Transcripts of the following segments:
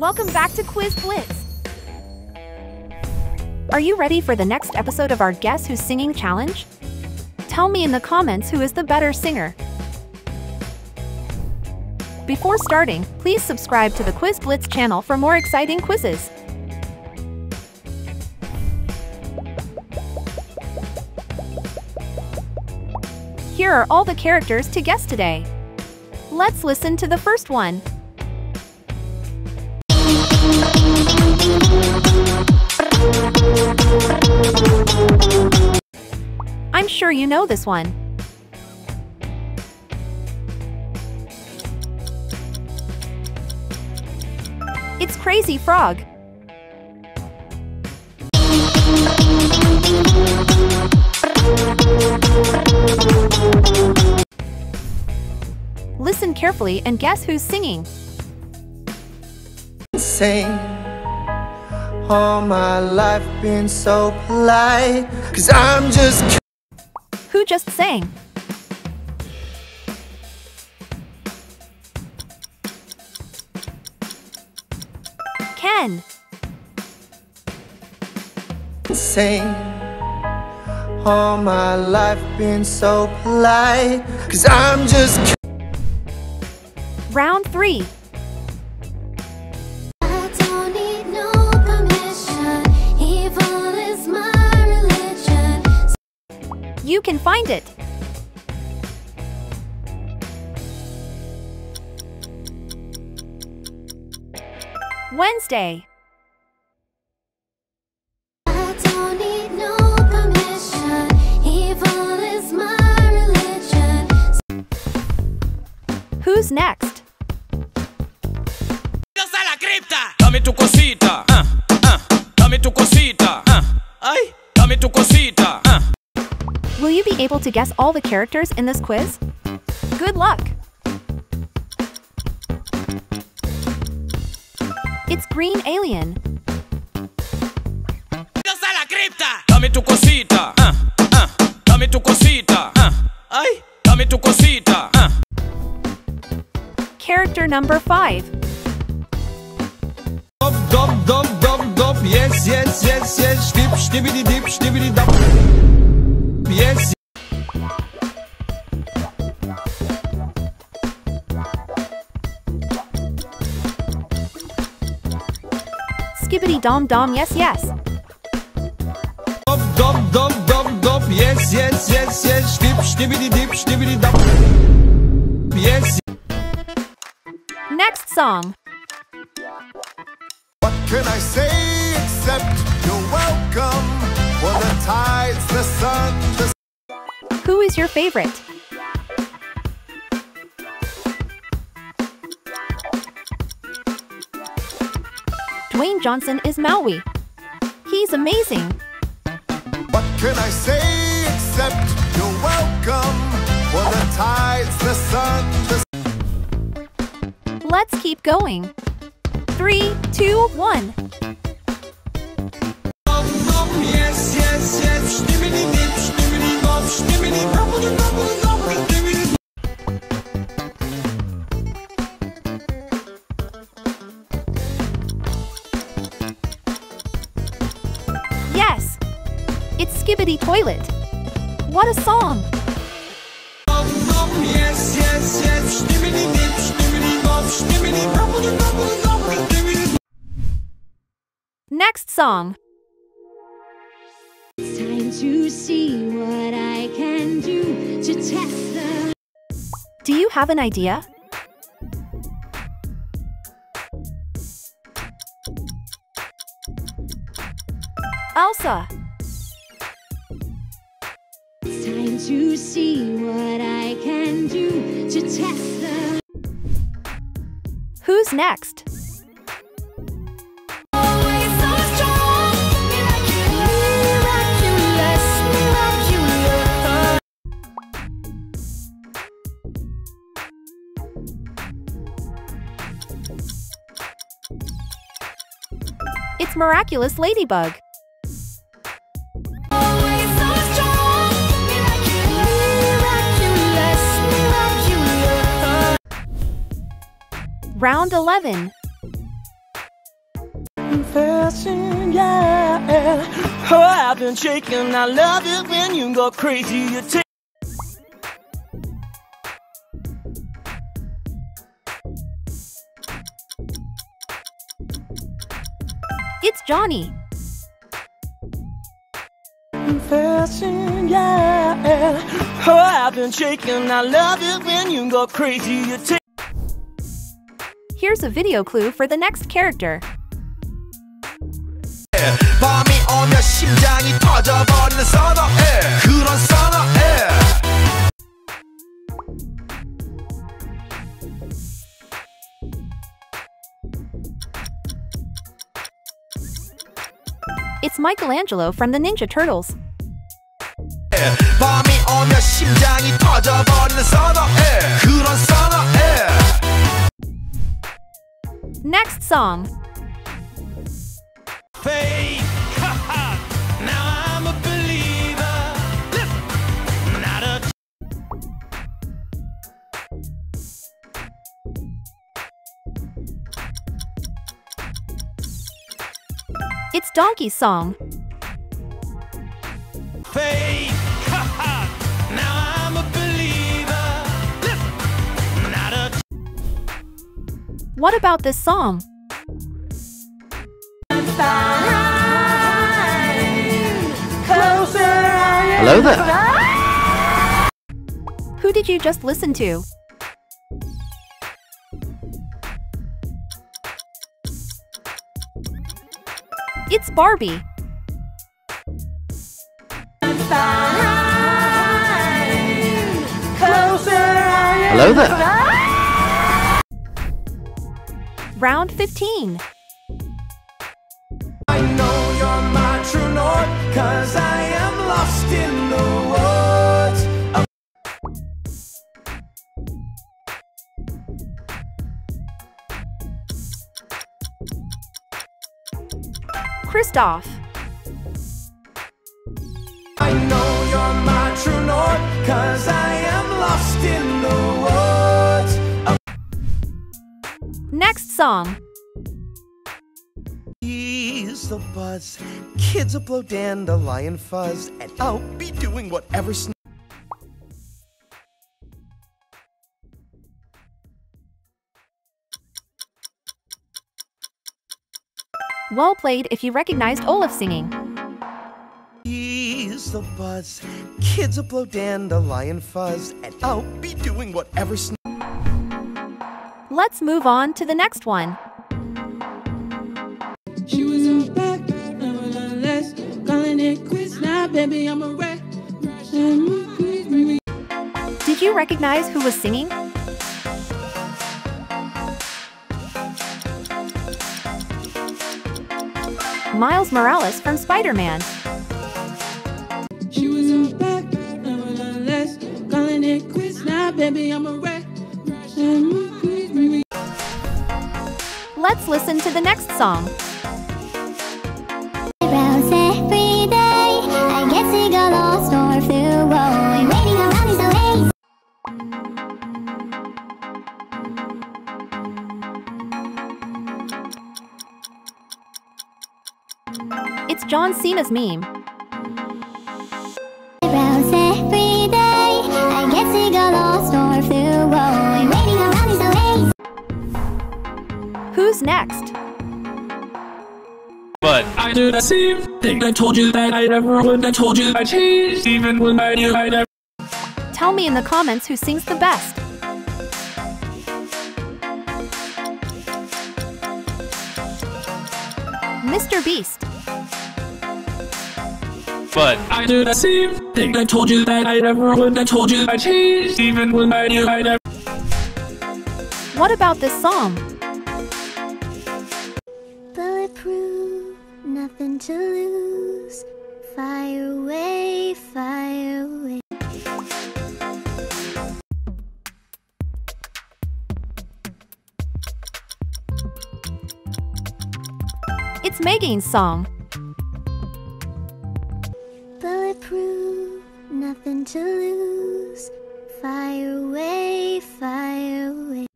Welcome back to Quiz Blitz! Are you ready for the next episode of our Guess Who's Singing Challenge? Tell me in the comments who is the better singer. Before starting, please subscribe to the Quiz Blitz channel for more exciting quizzes. Here are all the characters to guess today. Let's listen to the first one. I'm sure you know this one. It's Crazy Frog. Listen carefully and guess who's singing. Sing. All my life been so polite, 'cause I'm just... Who just sang? Ken. Sing. All my life been so polite, 'cause I'm just... Round 3. I don't need no permission. Evil is my religion. You can find it. Wednesday. I don't need no permission. Evil is my religion. Who's next? Will you be able to guess all the characters in this quiz? Good luck! It's Green Alien. Character number 5. Dop, dop, dop, dop, yes, yes, yes, yes, stip, stibbity, dip, stibbity, dop, yes. Skibbity, dom, dom, yes, yes. Dop, dop, dop, dop, dop, yes, yes, yes, yes, stip, stibbity, dip, stibbity, dop, yes. Next song. Can I say except you're welcome for the tides, the sun, the... Who is your favorite? Dwayne Johnson is Maui. He's amazing. What can I say except you're welcome for the tides, the sun, the... Let's keep going. 3, 2, 1. Yes, it's Skibbity Toilet. What a song! Yes, yes, yes, stibbity dip, stibbity bop, stibbity bubble, bubble, bubble, stibbity. Next song. It's time to see what I can do to test the... Do you have an idea? Elsa. It's time to see what I can do to test the... Who's next? Always so strong, miraculous, miraculous. It's Miraculous Ladybug. Round 11. confessing, yeah. Oh, I've been shaking. I love it when you go crazy. You take. It's Johnny. Confessing, yeah. Oh, I've been shaking. I love it when you go crazy. You take. Here's a video clue for the next character. It's Michelangelo from the Ninja Turtles. Next song. Faith. Now I'm a believer. Not a. It's Donkey's song. Faith. Now I'm a believer. Not a. What about this song? Hello there. Who did you just listen to? It's Barbie. Hello there. Round 15. I know you're my true north, 'cause I am lost in the woods. Kristoff. I know you're my true north, 'cause I am lost in the woods. Next song. The buzz, kids will blow dandelion fuzz, and I'll be doing whatever. Well played if you recognized Olaf singing. He's the buzz, kids will blow dandelion fuzz, and I'll be doing whatever. Let's move on to the next one. She was a wreck, nevertheless, calling it quits now, baby, I'm a wreck. Did you recognize who was singing? Miles Morales from Spider-Man. She was a wreck, nevertheless, calling it quits now, baby, I'm a wreck. Let's listen to the next song. It's John Cena's meme. Who's next? But I do the same thing. I told you that I never would. I told you I changed, even when I knew I never. Tell me in the comments who sings the best. MrBeast. But I do the same thing. I told you that I never would. I told you I changed, even when I knew I never. What about this song? Bulletproof, nothing to lose. Fire away, fire away. It's Megan's song. Bulletproof, nothing to lose. Fire away, fire away.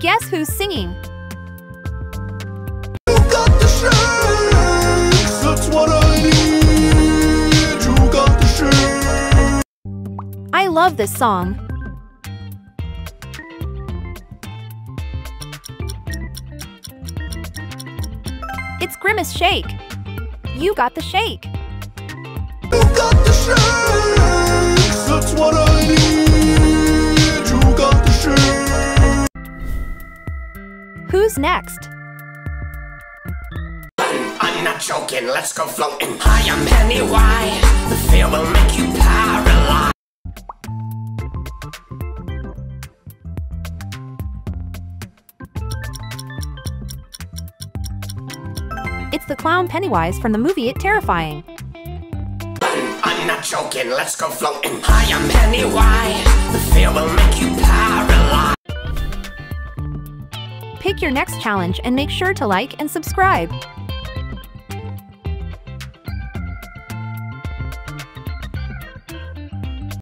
Guess who's singing? love this song. It's Grimace Shake. You got the shake. You got the shakes, that's what I need. You got the shakes. Who's next? I'm not joking, let's go floating. I am Pennywise, the fear will make you paralyzed. It's the clown Pennywise from the movie It Terrifying. I'm not joking, let's go floating. I am Pennywise, the fear will make you paralyzed. Pick your next challenge and make sure to like and subscribe.